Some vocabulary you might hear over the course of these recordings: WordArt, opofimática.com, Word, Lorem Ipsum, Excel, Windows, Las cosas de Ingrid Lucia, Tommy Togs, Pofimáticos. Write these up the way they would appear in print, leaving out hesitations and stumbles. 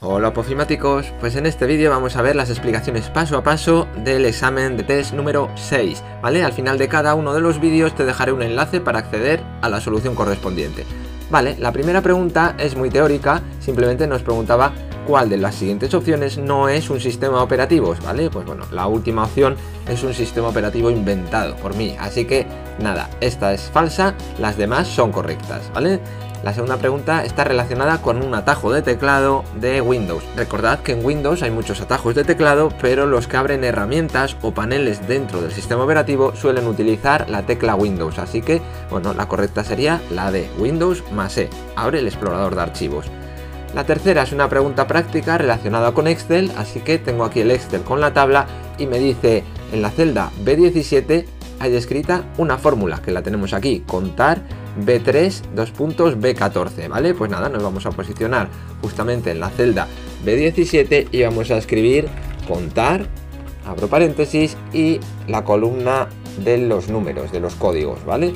Hola Pofimáticos, pues en este vídeo vamos a ver las explicaciones paso a paso del examen de test número 6, ¿vale? Al final de cada uno de los vídeos te dejaré un enlace para acceder a la solución correspondiente. Vale, la primera pregunta es muy teórica, simplemente nos preguntaba cuál de las siguientes opciones no es un sistema operativo, ¿vale? Pues bueno, la última opción es un sistema operativo inventado por mí, así que nada, esta es falsa, las demás son correctas, ¿vale? La segunda pregunta está relacionada con un atajo de teclado de Windows. Recordad que en Windows hay muchos atajos de teclado, pero los que abren herramientas o paneles dentro del sistema operativo suelen utilizar la tecla Windows, así que, bueno, la correcta sería la de Windows más E. Abre el explorador de archivos. La tercera es una pregunta práctica relacionada con Excel, así que tengo aquí el Excel con la tabla y me dice en la celda B17 hay escrita una fórmula, que la tenemos aquí, contar B3, B14, ¿vale? Pues nada, nos vamos a posicionar justamente en la celda B17 y vamos a escribir contar, abro paréntesis, y la columna de los números, de los códigos, ¿vale?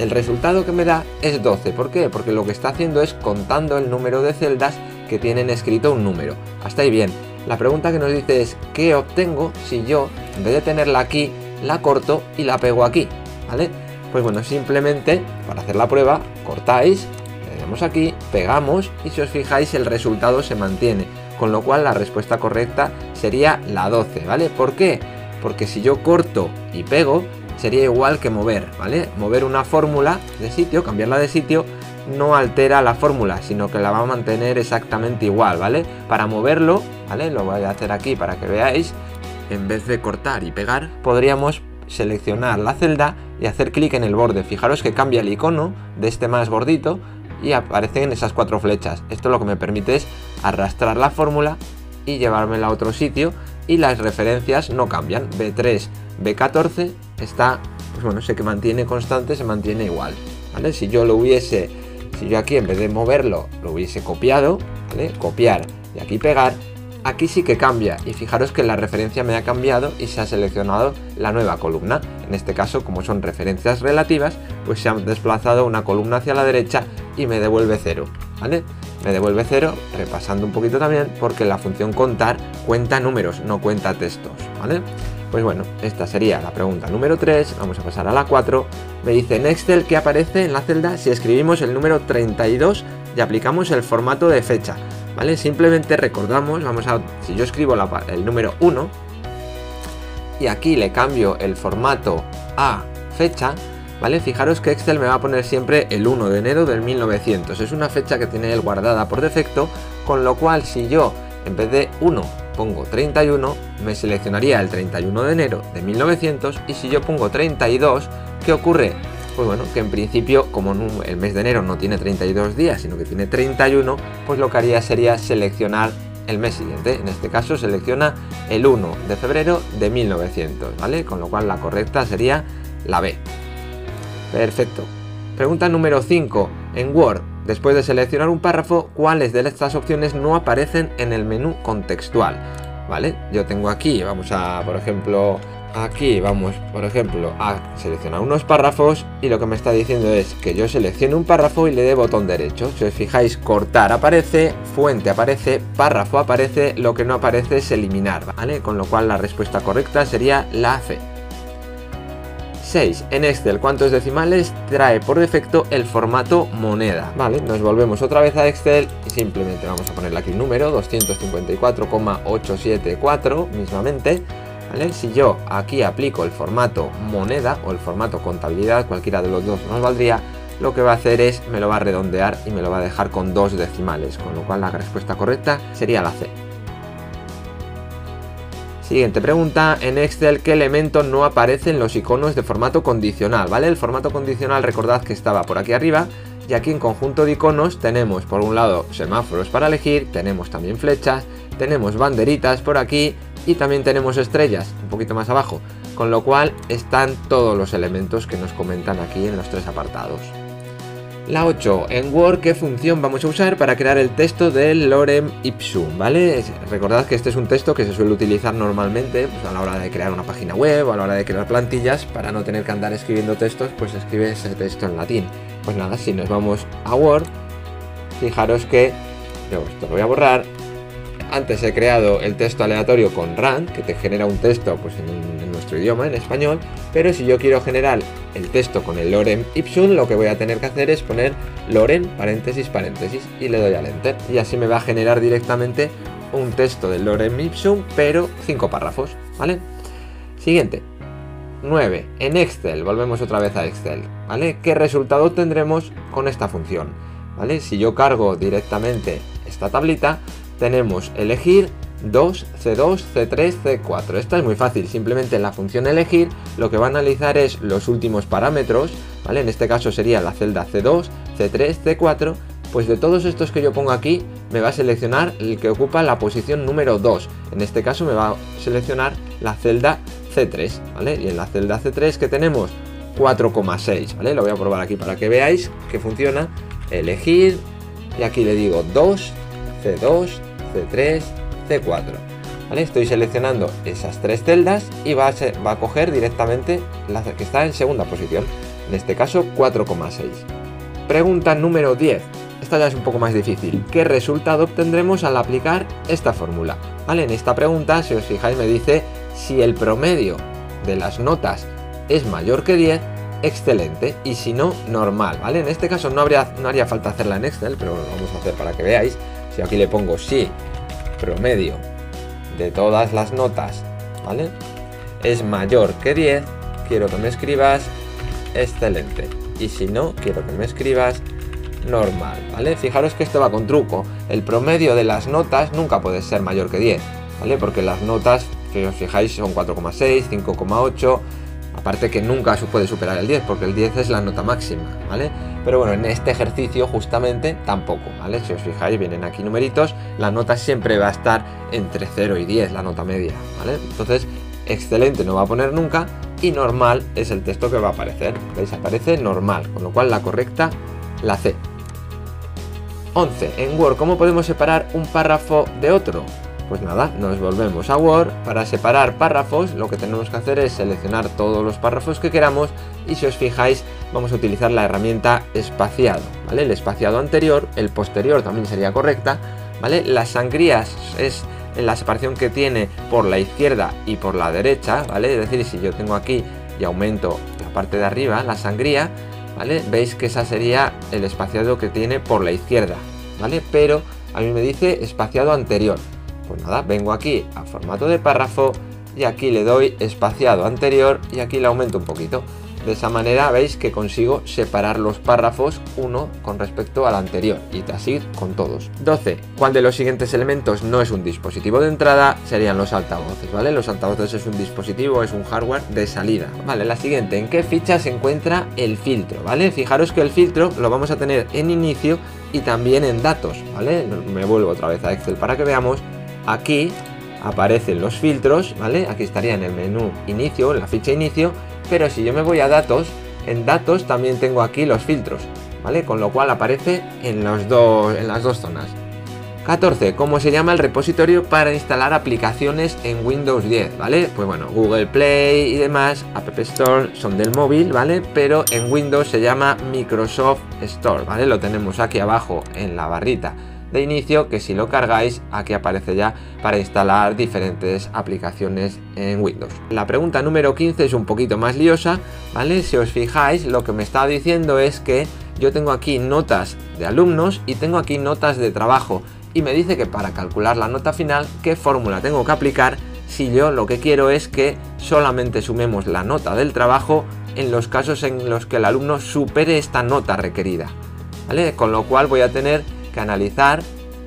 El resultado que me da es 12, ¿por qué? Porque lo que está haciendo es contando el número de celdas que tienen escrito un número. Hasta ahí bien. La pregunta que nos dice es, ¿qué obtengo si yo, en vez de tenerla aquí, la corto y la pego aquí? ¿Vale? Pues bueno, simplemente para hacer la prueba cortáis, le damos aquí, pegamos y si os fijáis el resultado se mantiene, con lo cual la respuesta correcta sería la 12, ¿vale? ¿Por qué? Porque si yo corto y pego sería igual que mover, ¿vale? Mover una fórmula de sitio, cambiarla de sitio, no altera la fórmula, sino que la va a mantener exactamente igual, ¿vale? Para moverlo, ¿vale? Lo voy a hacer aquí para que veáis, en vez de cortar y pegar, podríamos seleccionar la celda y hacer clic en el borde. Fijaros que cambia el icono de este más gordito y aparecen esas cuatro flechas. Esto lo que me permite es arrastrar la fórmula y llevármela a otro sitio y las referencias no cambian. B3, B14 está, pues bueno, se que mantiene constante, se mantiene igual, ¿vale? Si yo aquí en vez de moverlo lo hubiese copiado, ¿vale? Copiar y aquí pegar, aquí sí que cambia y fijaros que la referencia me ha cambiado y se ha seleccionado la nueva columna. En este caso, como son referencias relativas, pues se han desplazado una columna hacia la derecha y me devuelve 0, ¿vale? Me devuelve 0, repasando un poquito también, porque la función contar cuenta números, no cuenta textos, ¿vale? Pues bueno, esta sería la pregunta número 3, vamos a pasar a la 4. Me dice en Excel que aparece en la celda si escribimos el número 32 y aplicamos el formato de fecha. ¿Vale? Simplemente recordamos, si yo escribo el número 1 y aquí le cambio el formato a fecha, ¿vale? Fijaros que Excel me va a poner siempre el 1 de enero del 1900, es una fecha que tiene él guardada por defecto, con lo cual si yo en vez de 1 pongo 31, me seleccionaría el 31 de enero de 1900 y si yo pongo 32, ¿qué ocurre? Pues bueno, que en principio, como el mes de enero no tiene 32 días, sino que tiene 31, pues lo que haría sería seleccionar el mes siguiente. En este caso selecciona el 1 de febrero de 1900, ¿vale? Con lo cual la correcta sería la B. Perfecto. Pregunta número 5. En Word, después de seleccionar un párrafo, ¿cuáles de estas opciones no aparecen en el menú contextual? ¿Vale? Yo tengo aquí, vamos, por ejemplo, a seleccionar unos párrafos y lo que me está diciendo es que yo seleccione un párrafo y le dé botón derecho. Si os fijáis, cortar aparece, fuente aparece, párrafo aparece, lo que no aparece es eliminar, ¿vale? Con lo cual la respuesta correcta sería la C. 6. En Excel, ¿cuántos decimales trae por defecto el formato moneda? Vale, nos volvemos otra vez a Excel y simplemente vamos a ponerle aquí el número 254,874 mismamente. ¿Vale? Si yo aquí aplico el formato moneda o el formato contabilidad, cualquiera de los dos nos valdría, lo que va a hacer es me lo va a redondear y me lo va a dejar con 2 decimales, con lo cual la respuesta correcta sería la C. Siguiente pregunta, en Excel, ¿qué elemento no aparecen los iconos de formato condicional? ¿Vale? El formato condicional, recordad que estaba por aquí arriba. Y aquí en conjunto de iconos tenemos por un lado semáforos para elegir, tenemos también flechas, tenemos banderitas por aquí y también tenemos estrellas un poquito más abajo, con lo cual están todos los elementos que nos comentan aquí en los 3 apartados. La 8. En Word, ¿qué función vamos a usar para crear el texto del Lorem Ipsum? ¿Vale? Recordad que este es un texto que se suele utilizar normalmente pues, a la hora de crear una página web o a la hora de crear plantillas, para no tener que andar escribiendo textos, pues escribe ese texto en latín. Pues nada, si nos vamos a Word, fijaros que yo esto lo voy a borrar, Antes he creado el texto aleatorio con rand, que te genera un texto pues, en nuestro idioma, en español, pero si yo quiero generar el texto con el lorem ipsum, lo que voy a tener que hacer es poner lorem, paréntesis, paréntesis, y le doy al enter. Y así me va a generar directamente un texto del lorem ipsum, pero 5 párrafos, ¿vale? Siguiente. 9. En Excel, volvemos otra vez a Excel, ¿vale? ¿Qué resultado obtendremos con esta función? ¿Vale? Si yo cargo directamente esta tablita, tenemos elegir 2, C2, C3, C4. Esta es muy fácil, simplemente en la función elegir lo que va a analizar es los últimos parámetros, ¿vale? En este caso sería la celda C2, C3, C4, pues de todos estos que yo pongo aquí me va a seleccionar el que ocupa la posición número 2. En este caso me va a seleccionar la celda C3, ¿vale? Y en la celda C3 que tenemos 4,6, ¿vale? Lo voy a probar aquí para que veáis que funciona. Elegir, y aquí le digo 2, C2, C3, C4, ¿vale? Estoy seleccionando esas tres celdas y va a coger directamente la que está en segunda posición, en este caso 4,6. Pregunta número 10. Esta ya es un poco más difícil. ¿Qué resultado obtendremos al aplicar esta fórmula? ¿Vale? En esta pregunta, si os fijáis, me dice si el promedio de las notas es mayor que 10, excelente, y si no, normal, ¿vale? En este caso no haría falta hacerla en Excel, pero lo vamos a hacer para que veáis. Si aquí le pongo si promedio de todas las notas, ¿vale?, es mayor que 10, quiero que me escribas excelente, y si no, quiero que me escribas normal, ¿vale? Fijaros que esto va con truco. El promedio de las notas nunca puede ser mayor que 10, ¿vale? Porque las notas, si os fijáis, son 4,6, 5,8, aparte que nunca puede superar el 10, porque el 10 es la nota máxima, ¿vale? Pero bueno, en este ejercicio justamente tampoco, ¿vale? Si os fijáis, vienen aquí numeritos, la nota siempre va a estar entre 0 y 10, la nota media, ¿vale? Entonces, excelente no va a poner nunca, y normal es el texto que va a aparecer, ¿veis? Aparece normal, con lo cual la correcta, la C. 11. En Word, ¿cómo podemos separar un párrafo de otro? Pues nada, nos volvemos a Word. Para separar párrafos, lo que tenemos que hacer es seleccionar todos los párrafos que queramos y si os fijáis vamos a utilizar la herramienta espaciado, ¿vale? El espaciado anterior, el posterior también sería correcta, ¿vale? Las sangrías es la separación que tiene por la izquierda y por la derecha, ¿vale? Es decir, si yo tengo aquí y aumento la parte de arriba, la sangría, ¿vale? Veis que esa sería el espaciado que tiene por la izquierda, ¿vale? Pero a mí me dice espaciado anterior. Pues nada, vengo aquí a formato de párrafo y aquí le doy espaciado anterior y aquí le aumento un poquito. De esa manera veis que consigo separar los párrafos uno con respecto al anterior y así con todos. 12. ¿Cuál de los siguientes elementos no es un dispositivo de entrada? Serían los altavoces, ¿vale? Los altavoces es un dispositivo, es un hardware de salida. Vale, la siguiente. ¿En qué ficha se encuentra el filtro? ¿Vale? Fijaros que el filtro lo vamos a tener en inicio y también en datos, ¿vale? Me vuelvo otra vez a Excel para que veamos. Aquí aparecen los filtros, ¿vale? Aquí estaría en el menú inicio, en la ficha inicio, pero si yo me voy a datos, en datos también tengo aquí los filtros, ¿vale? Con lo cual aparece en las dos zonas. 14. ¿Cómo se llama el repositorio para instalar aplicaciones en Windows 10? ¿Vale? Pues bueno, Google Play y demás, App Store son del móvil, ¿vale? Pero en Windows se llama Microsoft Store, ¿vale? Lo tenemos aquí abajo en la barrita de inicio, que si lo cargáis aquí aparece ya para instalar diferentes aplicaciones en Windows. La pregunta número 15 es un poquito más liosa, ¿vale? Si os fijáis, lo que me está diciendo es que yo tengo aquí notas de alumnos y tengo aquí notas de trabajo y me dice que para calcular la nota final qué fórmula tengo que aplicar si yo lo que quiero es que solamente sumemos la nota del trabajo en los casos en los que el alumno supere esta nota requerida, ¿vale? Con lo cual voy a tener que analizar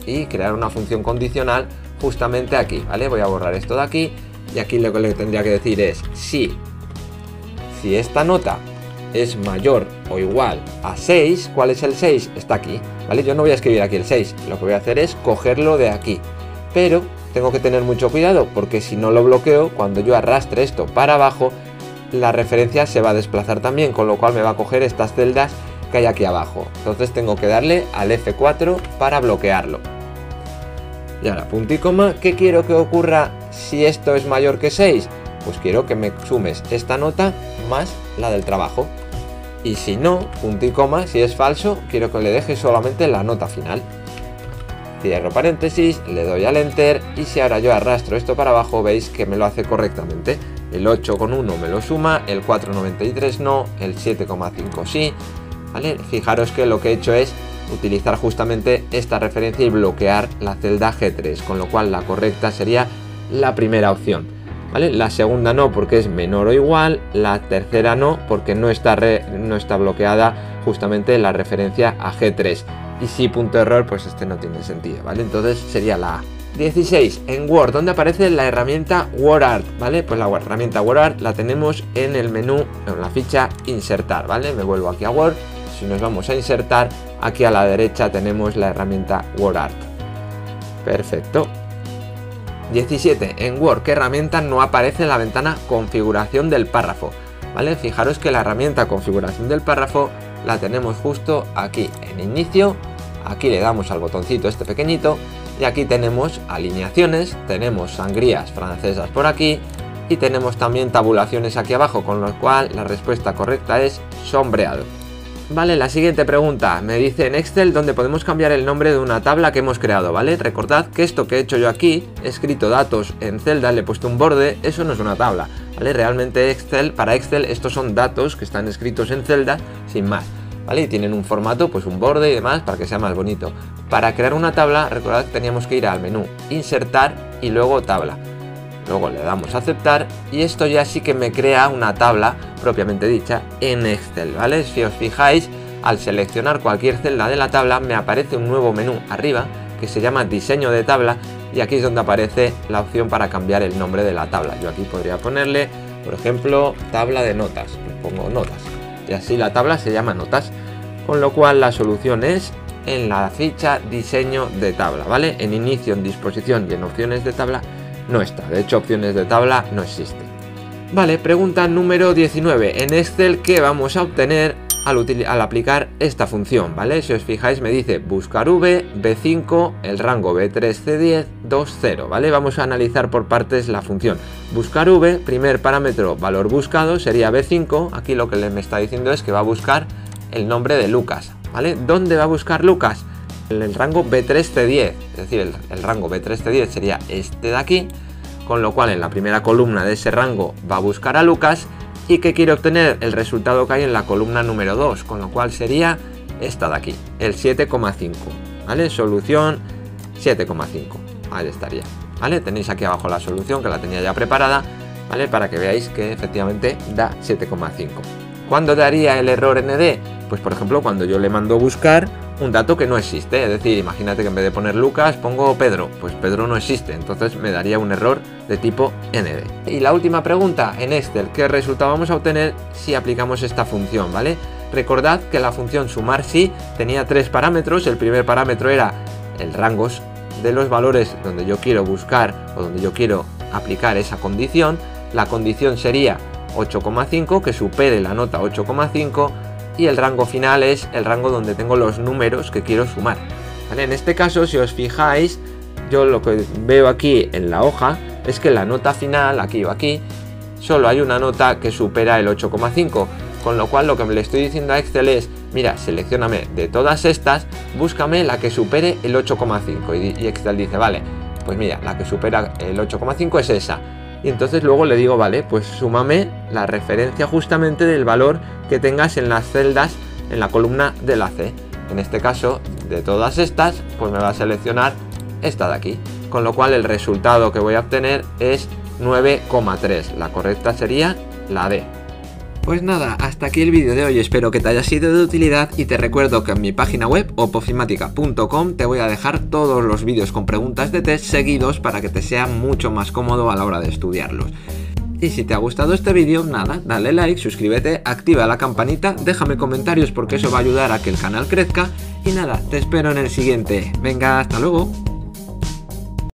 y crear una función condicional justamente aquí, ¿vale? Voy a borrar esto de aquí y aquí lo que le tendría que decir es si esta nota es mayor o igual a 6, ¿cuál es el 6? Está aquí, ¿vale? Yo no voy a escribir aquí el 6, lo que voy a hacer es cogerlo de aquí, pero tengo que tener mucho cuidado porque si no lo bloqueo, cuando yo arrastre esto para abajo, la referencia se va a desplazar también, con lo cual me va a coger estas celdas que hay aquí abajo. Entonces tengo que darle al F4 para bloquearlo. Y ahora punto y coma. ¿Qué quiero que ocurra si esto es mayor que 6? Pues quiero que me sumes esta nota más la del trabajo. Y si no, punto y coma, si es falso, quiero que le deje solamente la nota final. cierro paréntesis, le doy al enter y si ahora yo arrastro esto para abajo veis que me lo hace correctamente. El 8,1 me lo suma, el 4,93 no, el 7,5 sí, ¿vale? Fijaros que lo que he hecho es utilizar justamente esta referencia y bloquear la celda G3, con lo cual la correcta sería la primera opción, ¿vale? La segunda no porque es menor o igual, la tercera no porque no está bloqueada justamente la referencia a G3. Y si punto error, pues este no tiene sentido, ¿vale? Entonces sería la A. 16. En Word, ¿dónde aparece la herramienta WordArt? ¿Vale? Pues la herramienta WordArt la tenemos en el menú, en la ficha Insertar, ¿vale? Me vuelvo aquí a Word, si nos vamos a Insertar, aquí a la derecha tenemos la herramienta WordArt. Perfecto. 17. En Word, ¿qué herramienta no aparece en la ventana Configuración del párrafo? ¿Vale? Fijaros que la herramienta Configuración del párrafo la tenemos justo aquí en Inicio, aquí le damos al botoncito este pequeñito y aquí tenemos alineaciones, tenemos sangrías francesas por aquí y tenemos también tabulaciones aquí abajo, con lo cual la respuesta correcta es sombreado. Vale, la siguiente pregunta me dice en Excel donde podemos cambiar el nombre de una tabla que hemos creado, ¿vale? Recordad que esto que he hecho yo aquí, he escrito datos en celdas, le he puesto un borde, eso no es una tabla, ¿vale? Realmente Excel, para Excel estos son datos que están escritos en celdas sin más, ¿vale? Y tienen un formato, pues un borde y demás para que sea más bonito. Para crear una tabla, recordad que teníamos que ir al menú Insertar y luego Tabla. Luego le damos a Aceptar y esto ya sí que me crea una tabla propiamente dicha en Excel, ¿vale? Si os fijáis, al seleccionar cualquier celda de la tabla me aparece un nuevo menú arriba que se llama Diseño de Tabla y aquí es donde aparece la opción para cambiar el nombre de la tabla. Yo aquí podría ponerle, por ejemplo, Tabla de Notas. Le pongo Notas. Y así la tabla se llama Notas, con lo cual la solución es en la ficha Diseño de Tabla, ¿vale? En Inicio, en Disposición y en Opciones de Tabla no está, de hecho Opciones de Tabla no existe. Vale, pregunta número 19. En Excel, ¿qué vamos a obtener al aplicar esta función? ¿Vale? Si os fijáis me dice buscar V, B5, el rango B3, C10, 2, 0, ¿vale? Vamos a analizar por partes la función. Buscar V, primer parámetro, valor buscado, sería B5, aquí lo que me está diciendo es que va a buscar el nombre de Lucas, ¿vale? ¿Dónde va a buscar Lucas? En el rango B3, C10, es decir, el rango B3, C10 sería este de aquí, con lo cual en la primera columna de ese rango va a buscar a Lucas. Y que quiere obtener el resultado que hay en la columna número 2, con lo cual sería esta de aquí, el 7,5, ¿vale? Solución 7,5, ahí estaría, ¿vale? Tenéis aquí abajo la solución que la tenía ya preparada, ¿vale? Para que veáis que efectivamente da 7,5. ¿Cuándo daría el error ND? Pues por ejemplo cuando yo le mando buscar un dato que no existe, es decir, imagínate que en vez de poner Lucas pongo Pedro, pues Pedro no existe, entonces me daría un error de tipo ND. Y la última pregunta en Excel, ¿qué resultado vamos a obtener si aplicamos esta función? ¿Vale? Recordad que la función sumar sí tenía tres parámetros, el primer parámetro era el rango de los valores donde yo quiero buscar o donde yo quiero aplicar esa condición, la condición sería 8,5, que supere la nota 8,5, y el rango final es el rango donde tengo los números que quiero sumar, ¿vale? En este caso, si os fijáis, yo lo que veo aquí en la hoja es que la nota final, aquí o aquí, solo hay una nota que supera el 8,5, con lo cual lo que me le estoy diciendo a Excel es, mira, seleccióname de todas estas, búscame la que supere el 8,5, y Excel dice, vale, pues mira, la que supera el 8,5 es esa. Y entonces luego le digo, vale, pues súmame la referencia justamente del valor que tengas en las celdas, en la columna de la C. En este caso, de todas estas, pues me va a seleccionar esta de aquí. Con lo cual el resultado que voy a obtener es 9,3. La correcta sería la D. Pues nada, hasta aquí el vídeo de hoy, espero que te haya sido de utilidad y te recuerdo que en mi página web opofimática.com te voy a dejar todos los vídeos con preguntas de test seguidos para que te sea mucho más cómodo a la hora de estudiarlos. Y si te ha gustado este vídeo, nada, dale like, suscríbete, activa la campanita, déjame comentarios porque eso va a ayudar a que el canal crezca y nada, te espero en el siguiente. Venga, hasta luego.